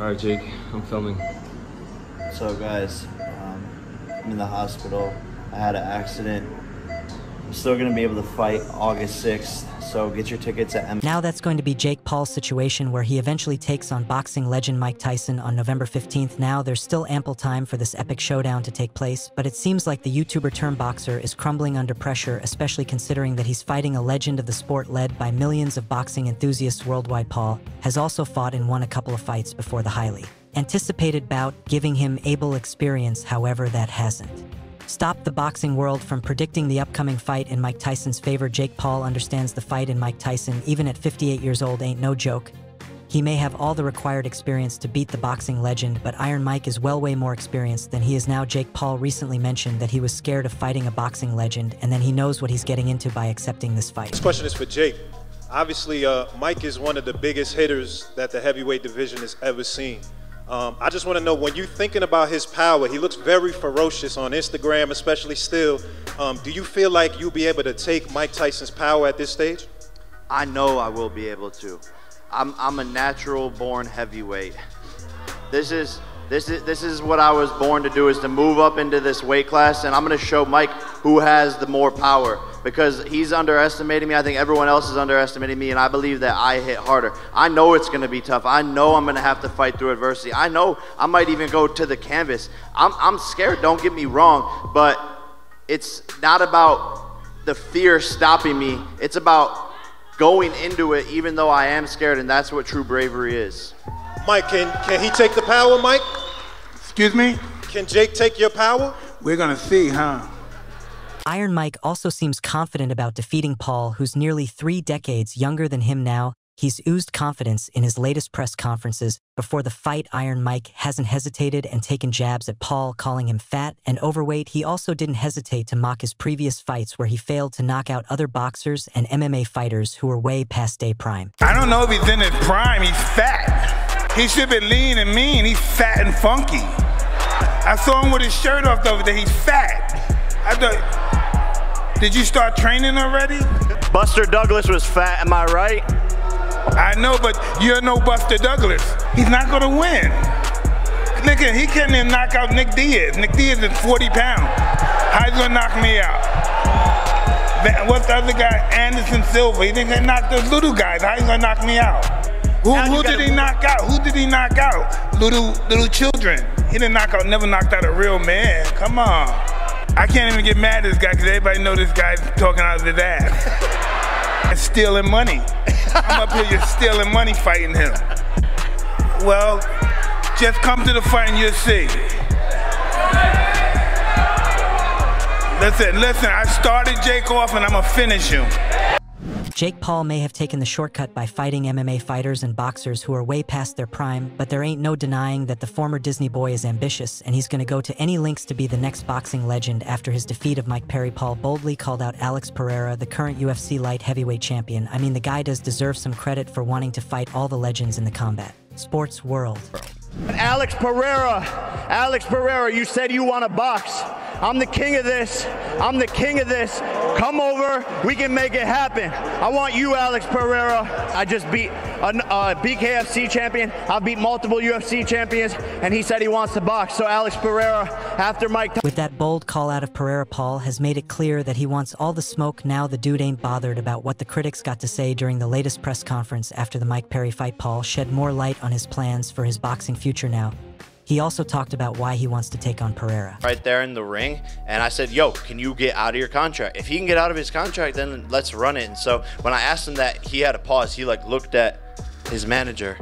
All right, Jake, I'm filming. So guys, I'm in the hospital. I had an accident. I'm still gonna be able to fight August 6th, so get your tickets at M. Now that's going to be Jake Paul's situation, where he eventually takes on boxing legend Mike Tyson on November 15th. Now there's still ample time for this epic showdown to take place, but it seems like the YouTuber turned boxer is crumbling under pressure, especially considering that he's fighting a legend of the sport led by millions of boxing enthusiasts worldwide. Paul has also fought and won a couple of fights before the highly anticipated bout, giving him able experience. However, that hasn't Stop the boxing world from predicting the upcoming fight in Mike Tyson's favor. Jake Paul understands the fight in Mike Tyson, even at 58 years old, ain't no joke. He may have all the required experience to beat the boxing legend, but Iron Mike is well way more experienced than he is now. Jake Paul recently mentioned that he was scared of fighting a boxing legend, and then he knows what he's getting into by accepting this fight. This question is for Jake. Obviously, Mike is one of the biggest hitters that the heavyweight division has ever seen. I just want to know, when you're thinking about his power, he looks very ferocious on Instagram, especially still. Do you feel like you'll be able to take Mike Tyson's power at this stage? I know I will be able to. I'm a natural-born heavyweight. This is what I was born to do, is to move up into this weight class, and I'm going to show Mike who has the more power, because he's underestimating me. I think everyone else is underestimating me, and I believe that I hit harder. I know it's gonna be tough. I know I'm gonna have to fight through adversity. I know I might even go to the canvas. I'm scared, don't get me wrong, but it's not about the fear stopping me. It's about going into it even though I am scared, and that's what true bravery is. Mike, can he take the power, Mike? Excuse me? Can Jake take your power? We're gonna see, huh? Iron Mike also seems confident about defeating Paul, who's nearly 3 decades younger than him now. He's oozed confidence in his latest press conferences. Before the fight, Iron Mike hasn't hesitated and taken jabs at Paul, calling him fat and overweight. He also didn't hesitate to mock his previous fights, where he failed to knock out other boxers and MMA fighters who were way past day prime. I don't know if he's in his prime, he's fat. He should be lean and mean, he's fat and funky. I saw him with his shirt off the other day, he's fat. I thought... Did you start training already? Buster Douglas was fat, am I right? I know, but you're no Buster Douglas. He's not gonna win. Look at, he couldn't even knock out Nick Diaz. Nick Diaz is 40 pounds. How's he gonna knock me out? What's the other guy, Anderson Silva? He didn't knock those little guys. How's he gonna knock me out? Who did he knock out? Who did he knock out? Little children. He didn't knock out, never knocked out a real man. Come on. I can't even get mad at this guy because everybody knows this guy's talking out of his ass. It's stealing money. I'm up here just stealing money fighting him. Well, just come to the fight and you'll see. Listen, I started Jake off and I'm gonna finish him. Jake Paul may have taken the shortcut by fighting MMA fighters and boxers who are way past their prime, but there ain't no denying that the former Disney boy is ambitious, and he's gonna go to any lengths to be the next boxing legend. After his defeat of Mike Perry, Paul boldly called out Alex Pereira, the current UFC light heavyweight champion. I mean, the guy does deserve some credit for wanting to fight all the legends in the combat sports world. Alex Pereira, you said you want to box. I'm the king of this. I'm the king of this. Come over. We can make it happen. I want you, Alex Pereira. I just beat a BKFC champion. I've beat multiple UFC champions, and he said he wants to box. So Alex Pereira, after Mike Tyson. With that bold call out of Pereira, Paul has made it clear that he wants all the smoke. Now the dude ain't bothered about what the critics got to say. During the latest press conference after the Mike Perry fight, Paul shed more light on his plans for his boxing future now. He also talked about why he wants to take on Pereira. Right there in the ring, and I said, yo, can you get out of your contract? If he can get out of his contract, then let's run it. And so when I asked him that, he had a pause. He like looked at his manager.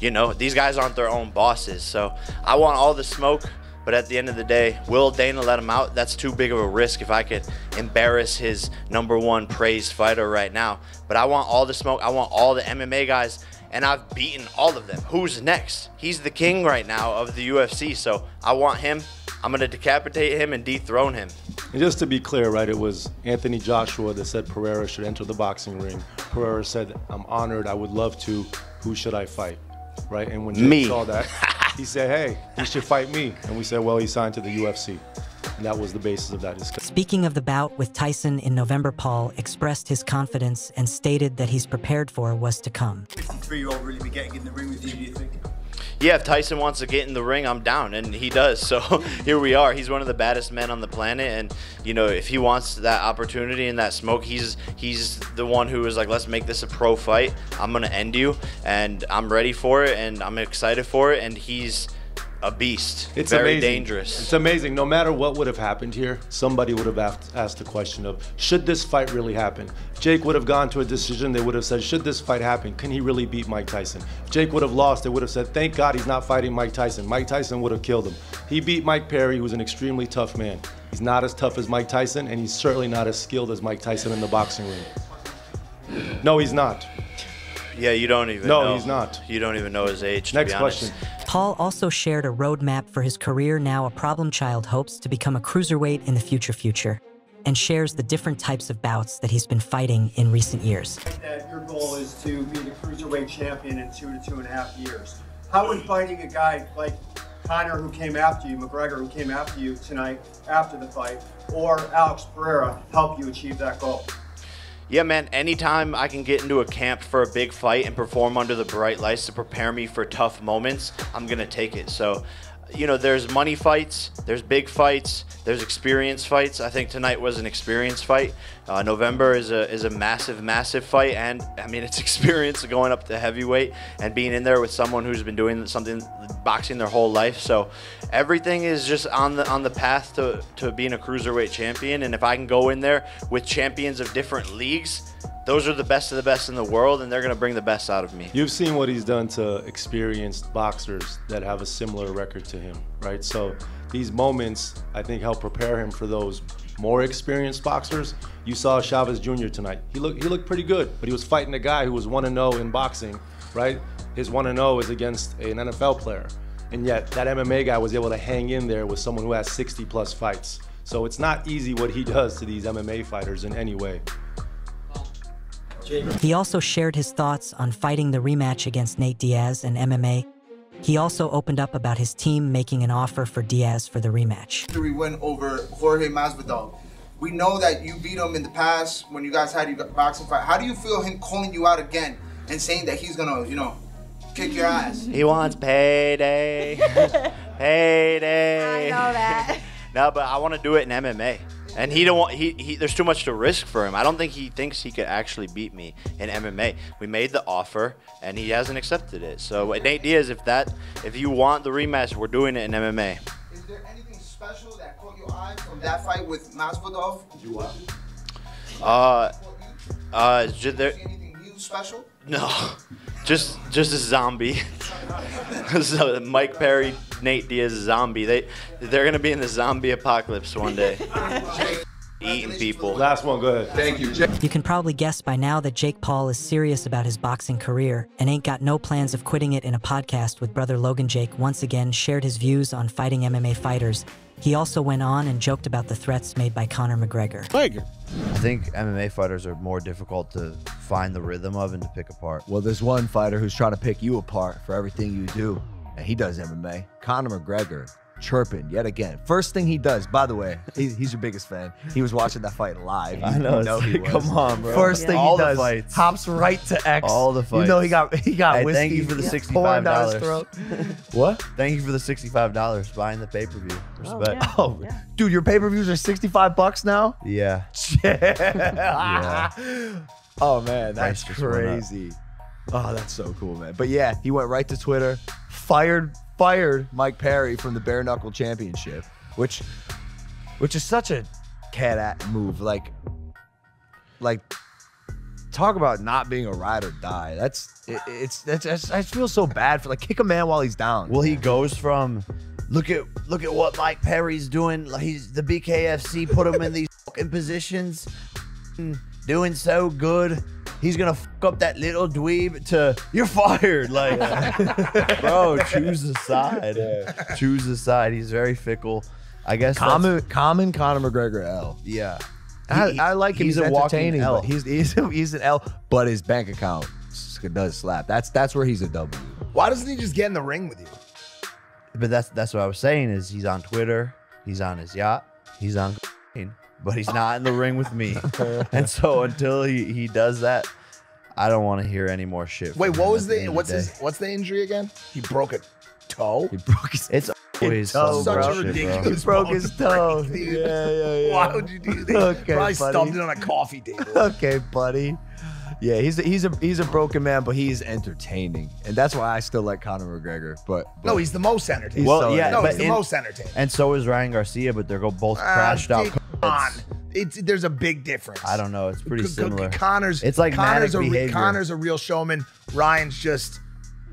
You know, these guys aren't their own bosses. So I want all the smoke, but at the end of the day, will Dana let him out? That's too big of a risk if I could embarrass his #1 praised fighter right now. But I want all the smoke. I want all the MMA guys. And I've beaten all of them. Who's next? He's the king right now of the UFC, so I want him. I'm gonna decapitate him and dethrone him. And just to be clear, right, it was Anthony Joshua that said Pereira should enter the boxing ring. Pereira said, I'm honored, I would love to, who should I fight? Right, and when Jake saw that, he said, hey, he should fight me. And we said, well, he signed to the UFC. And that was the basis of that discussion. Speaking of the bout with Tyson in November, Paul expressed his confidence and stated that he's prepared for was to come. 53-year-old really be getting in the ring with you, do you think? yeah, if Tyson wants to get in the ring, I'm down, and he does. So here we are. He's one of the baddest men on the planet, and you know, if he wants that opportunity and that smoke, he's the one who is like, let's make this a pro fight. I'm gonna end you, and I'm ready for it, and I'm excited for it, and he's a beast. It's very dangerous. It's amazing. No matter what would have happened here, somebody would have asked the question of, should this fight really happen? Jake would have gone to a decision. They would have said, should this fight happen? Can he really beat Mike Tyson? Jake would have lost. They would have said, thank God he's not fighting Mike Tyson. Mike Tyson would have killed him. He beat Mike Perry, who's an extremely tough man. He's not as tough as Mike Tyson, and he's certainly not as skilled as Mike Tyson in the boxing ring. No, he's not. Yeah, you don't even know. No, he's not. You don't even know his age, to be honest. Next question. Paul also shared a roadmap for his career. Now a problem child hopes to become a cruiserweight in the future, and shares the different types of bouts that he's been fighting in recent years. That your goal is to be the cruiserweight champion in 2 to 2.5 years. How would fighting a guy like Conor, who came after you, McGregor, who came after you tonight after the fight, or Alex Pereira, help you achieve that goal? Yeah, man, anytime I can get into a camp for a big fight and perform under the bright lights to prepare me for tough moments, I'm going to take it. So, you know, there's money fights, there's big fights, there's experience fights. I think tonight was an experience fight. November is a massive, massive fight. And, I mean, it's experience going up to heavyweight and being in there with someone who's been doing something, boxing their whole life. So everything is just on the path to being a cruiserweight champion. And if I can go in there with champions of different leagues, those are the best in the world, and they're going to bring the best out of me. You've seen what he's done to experienced boxers that have a similar record to him, right? So these moments, I think, help prepare him for those more experienced boxers. You saw Chavez Jr. tonight. He looked pretty good, but he was fighting a guy who was 1-0 in boxing, right? His 1-0 is against an NFL player. And yet that MMA guy was able to hang in there with someone who has 60-plus fights. So it's not easy what he does to these MMA fighters in any way. He also shared his thoughts on fighting the rematch against Nate Diaz in MMA. He also opened up about his team making an offer for Diaz for the rematch. After we went over Jorge Masvidal, we know that you beat him in the past when you guys had your boxing fight. How do you feel him calling you out again and saying that he's gonna, you know, kick your ass? He wants payday. Payday. I know that. No, but I want to do it in MMA. And he don't want, there's too much to risk for him. I don't think he thinks he could actually beat me in MMA. We made the offer and he hasn't accepted it. So Nate Diaz, if you want the rematch, we're doing it in MMA. Is there anything special that caught your eye from that fight with Masvidal? You what? Did there anything new special? No. Just a zombie. So Mike Perry, Nate Diaz, zombie. They're gonna be in the zombie apocalypse one day. Eating people. Last one, go ahead. Thank you, Jake. You can probably guess by now that Jake Paul is serious about his boxing career and ain't got no plans of quitting it. In a podcast with brother Logan, Jake once again shared his views on fighting MMA fighters. He also went on and joked about the threats made by Conor McGregor. I think MMA fighters are more difficult to find the rhythm of and to pick apart. Well, there's one fighter who's trying to pick you apart for everything you do, and he does MMA. Conor McGregor, chirping yet again. First thing he does, by the way, he's your biggest fan. He was watching that fight live. I know. He was. Come on, bro. First thing he does, hops right to X. All the fights. You know he got whiskey. Thank you for the $65. What? Thank you for the $65 buying the pay-per-view. Respect. Oh, yeah. Dude, your pay-per-views are $65 now? Yeah. Yeah. Oh man, that's crazy. Oh, that's so cool, man. But yeah, he went right to Twitter, fired Mike Perry from the Bare Knuckle Championship, which is such a cat-ass move. Like, talk about not being a ride or die. I feel so bad for, like, kick a man while he's down. Well, he goes from look at what Mike Perry's doing. Like, he's the BKFC put him in these fucking positions, doing so good. He's gonna fuck up that little dweeb to you're fired. Like, bro, choose a side. Yeah. Choose a side. He's very fickle. I guess common Conor McGregor L. Yeah, I like him. He's a walking L. He's an L, but his bank account does slap. That's where he's a W. Why doesn't he just get in the ring with you? But that's what I was saying is he's on Twitter. He's on his yacht. He's on. But he's not in the ring with me. And so until he does that, I don't want to hear any more shit. Wait, what's the injury again? He broke it. toe? He broke his toe, such a ridiculous. He broke his toe. Yeah. Why would you do that? Okay, probably stumped it on a coffee table. Okay, buddy. Yeah, he's a broken man, but he's entertaining, and that's why I still like Conor McGregor. But no, he's the most entertaining. Well, so yeah, he's the most entertaining. And so is Ryan Garcia, but they're both crashed out. There's a big difference. I don't know. It's pretty similar. Connor's a real showman. Ryan's just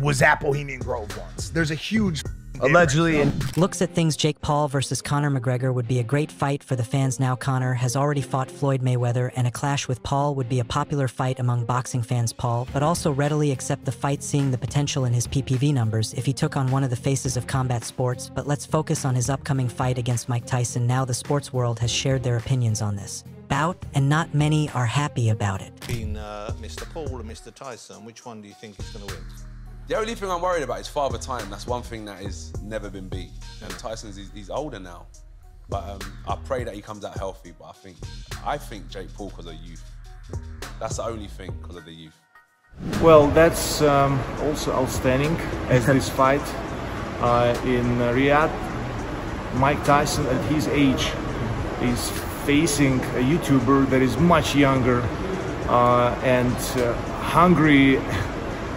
was at Bohemian Grove once. There's a huge allegedly. Looks at things. Jake Paul versus Conor McGregor would be a great fight for the fans. Now Conor has already fought Floyd Mayweather, and a clash with Paul would be a popular fight among boxing fans. Paul but also readily accept the fight, seeing the potential in his PPV numbers if he took on one of the faces of combat sports. But let's focus on his upcoming fight against Mike Tyson. Now the sports world has shared their opinions on this bout, and not many are happy about it. Mr. Paul or Mr. Tyson, which one do you think is going to win? The only thing I'm worried about is father time. That's one thing that has never been beat. And Tyson's—he's older now, but I pray that he comes out healthy. But I think Jake Paul because of youth. That's the only thing, because of the youth. Well, that's also outstanding as this fight in Riyadh. Mike Tyson, at his age, is facing a YouTuber that is much younger and hungry.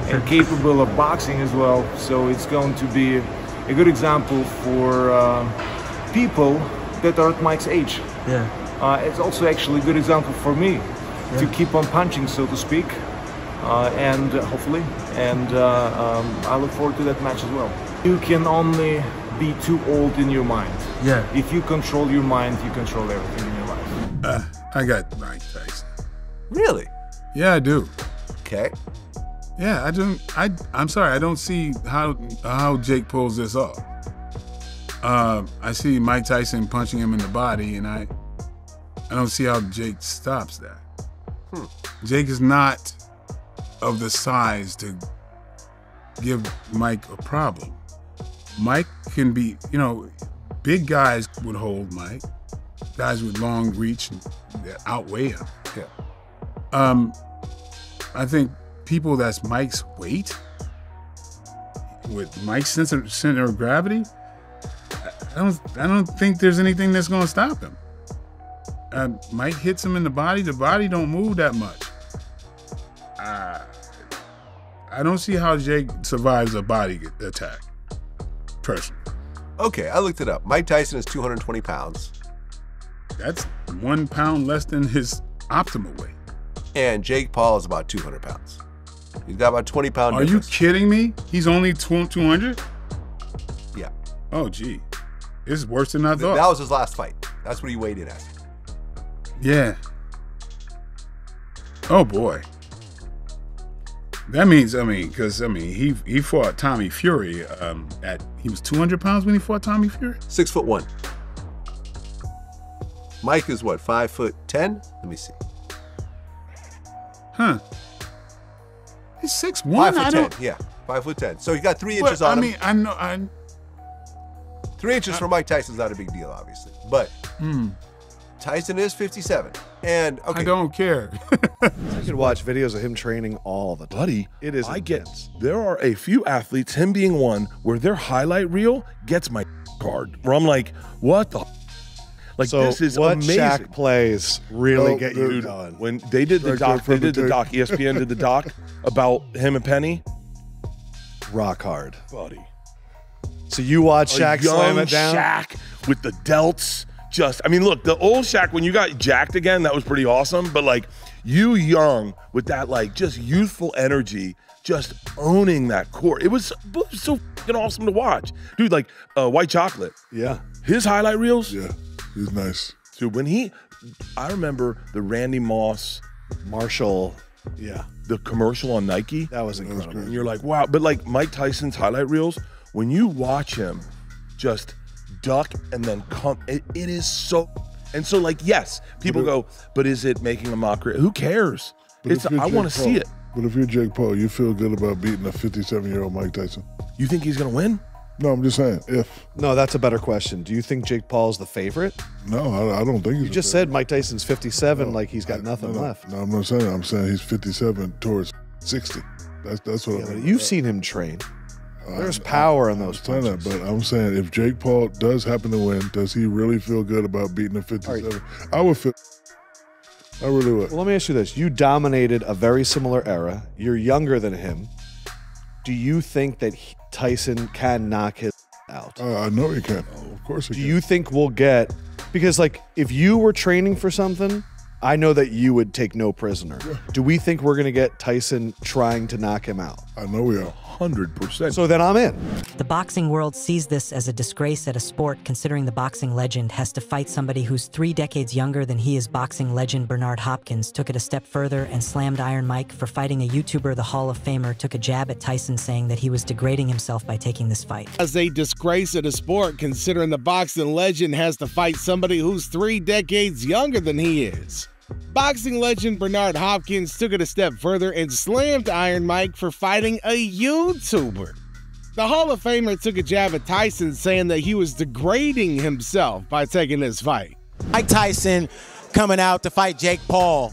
And capable of boxing as well, so it's going to be a good example for people that are at Mike's age. Yeah, it's also actually a good example for me to keep on punching, so to speak, and hopefully. And I look forward to that match as well. You can only be too old in your mind. Yeah. If you control your mind, you control everything in your life. I got Mike Tyson. Really? Yeah, I do. Okay. Yeah, I'm sorry, I don't see how Jake pulls this off. I see Mike Tyson punching him in the body, and I don't see how Jake stops that. Jake is not of the size to give Mike a problem. Mike can be, you know, big guys would hold Mike. Guys with long reach outweigh him. Yeah. I think people that's Mike's weight, with Mike's center of gravity, I don't think there's anything that's going to stop him. Mike hits him in the body. The body don't move that much. I don't see how Jake survives a body attack, personally. Okay, I looked it up. Mike Tyson is 220 pounds. That's 1 pound less than his optimal weight. And Jake Paul is about 200 pounds. He's got about 20 pounds. Are you kidding me? He's only 200? Yeah. Oh, gee. This is worse than I thought. That was his last fight. That's what he weighed in at. Yeah. Oh, boy. That means, I mean, he fought Tommy Fury he was 200 pounds when he fought Tommy Fury? 6'1". Mike is what, 5'10"? Let me see. Huh. He's 6'1". 5'10". Yeah, 5'10". So he got 3 inches on him. I mean, 3 inches for Mike Tyson's not a big deal, obviously. But Tyson is 57, and okay. I don't care. You can watch videos of him training all the time. Buddy, it is. There are a few athletes, him being one, where their highlight reel gets my card. Where I'm like, what the. Like, so this is what amazing. Shaq plays really get you done. When they did the doc, ESPN did the doc about him and Penny. Rock hard, buddy. So you watch Shaq slam it down. Shaq with the delts. Just, I mean, look, the old Shaq when you got jacked again, that was pretty awesome. But like you, young with that, like just youthful energy, just owning that core. It was so fucking awesome to watch, dude. Like White Chocolate. Yeah, his highlight reels. Yeah. He's nice. Dude, when I remember the Randy Moss, Marshall, the commercial on Nike. That was incredible. And you're like, wow. But like Mike Tyson's highlight reels, when you watch him just duck and then come, it is so, and so like, yes, people go, but is it making a mockery? Who cares? It's, I want to see it. But if you're Jake Paul, you feel good about beating a 57-year-old Mike Tyson? You think he's going to win? No, I'm just saying, if. No, that's a better question. Do you think Jake Paul is the favorite? No, I don't think he's. You just said Mike Tyson's 57, no, like he's got nothing left. No, I'm not saying. I'm saying he's 57 towards 60. That's what I mean. You've seen him train. There's power in those punches. But I'm saying, if Jake Paul does happen to win, does he really feel good about beating a 57? Right. I would feel. I really would. Well, let me ask you this. You dominated a very similar era. You're younger than him. Do you think that Tyson can knock his out? I know he can. Oh, of course he can. Do you think we'll get... Because, like, if you were training for something, I know that you would take no prisoner. Yeah. Do we think we're going to get Tyson trying to knock him out? I know we are. 100%. So then I'm in. The boxing world sees this as a disgrace at a sport, considering the boxing legend has to fight somebody who's 3 decades younger than he is. Boxing legend Bernard Hopkins took it a step further and slammed Iron Mike for fighting a YouTuber. The Hall of Famer took a jab at Tyson, saying that he was degrading himself by taking this fight. As a disgrace at a sport, considering the boxing legend has to fight somebody who's 3 decades younger than he is. Boxing legend Bernard Hopkins took it a step further and slammed Iron Mike for fighting a YouTuber. The Hall of Famer took a jab at Tyson, saying that he was degrading himself by taking this fight. Mike Tyson coming out to fight Jake Paul.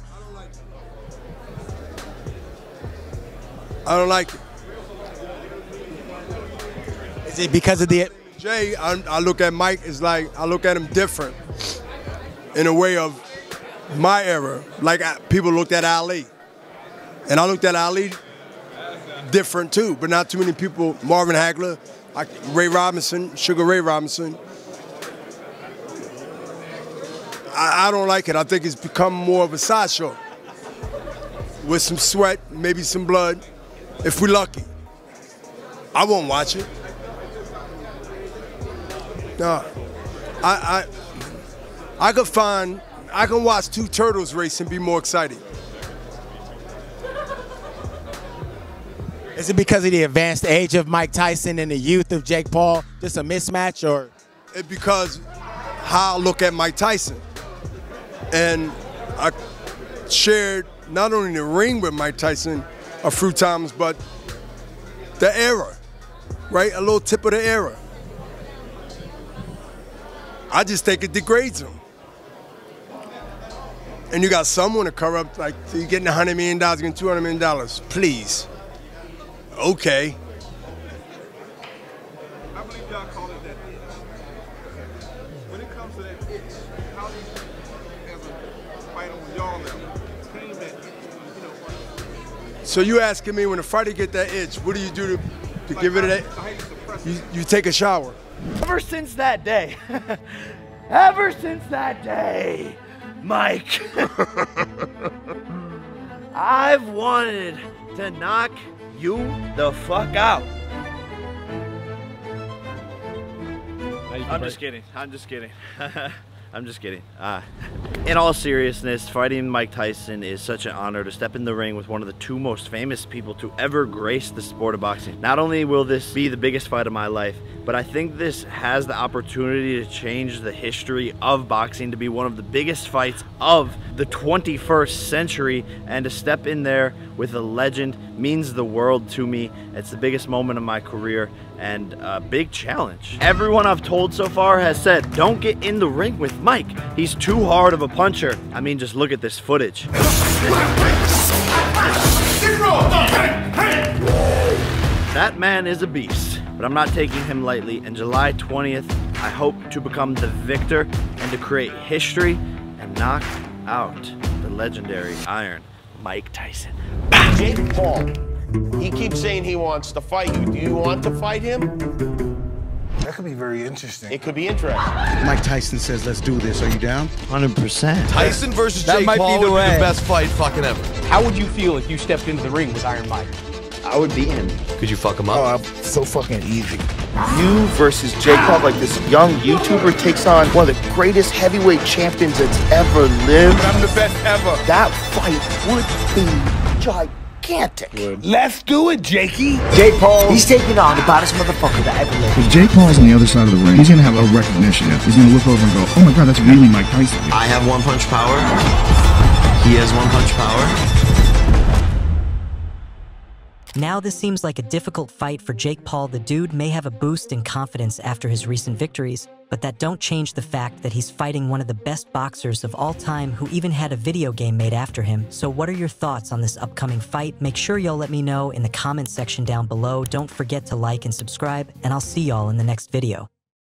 I don't like it. Is it because of the... Jay, I look at Mike, it's like, I look at him different in a way of... my era, like people looked at Ali, and I looked at Ali different too, but not too many people. Marvin Hagler, Ray Robinson, Sugar Ray Robinson. I don't like it. I think it's become more of a sideshow with some sweat, maybe some blood, if we're lucky. I won't watch it. No, I could find. I can watch two turtles race and be more excited. Is it because of the advanced age of Mike Tyson and the youth of Jake Paul? Just a mismatch, or? It's because how I look at Mike Tyson. And I shared not only the ring with Mike Tyson a few times, but the era, right? A little tip of the era. I just think it degrades him. And you got someone to cover up, like, so you're getting $100 million, getting $200 million. Please. Okay. I believe y'all call it that itch. When it comes to that itch, how do you, as a fighter on y'all level, claim that itch? You know, so you asking me, when a fighter get that itch, what do you do to like, give it that? You take a shower. Ever since that day. Ever since that day. Mike, I've wanted to knock you the fuck out. I'm just kidding. I'm just kidding. I'm just kidding. In all seriousness, fighting Mike Tyson is such an honor to step in the ring with one of the two most famous people to ever grace the sport of boxing. Not only will this be the biggest fight of my life, but I think this has the opportunity to change the history of boxing, to be one of the biggest fights of the 21st century, and to step in there with a legend means the world to me. It's the biggest moment of my career and a big challenge. Everyone I've told so far has said, don't get in the ring with Mike. He's too hard of a puncher. I mean, just look at this footage. That man is a beast, but I'm not taking him lightly. And July 20th, I hope to become the victor and to create history and knock out the legendary Iron Mike Tyson. Jake Paul, he keeps saying he wants to fight you. Do you want to fight him? That could be very interesting. It could be interesting. Mike Tyson says, let's do this. Are you down? 100%. Tyson versus Jake Paul would be the best fight fucking ever. How would you feel if you stepped into the ring with Iron Mike? I would be in. Could you fuck him up? Oh, so fucking easy. You versus Jake Paul, like this young YouTuber takes on one of the greatest heavyweight champions that's ever lived. I'm the best ever. That fight would be gigantic. Good. Let's do it, Jakey. Jake Paul. He's taking on the baddest motherfucker that ever lived. If Jake Paul's on the other side of the ring, he's going to have a recognition. He's going to look over and go, oh my God, that's really Mike Tyson. I have one punch power. He has one punch power. Now this seems like a difficult fight for Jake Paul. The dude may have a boost in confidence after his recent victories, but that don't change the fact that he's fighting one of the best boxers of all time who even had a video game made after him. So what are your thoughts on this upcoming fight? Make sure y'all let me know in the comment section down below. Don't forget to like and subscribe, and I'll see y'all in the next video.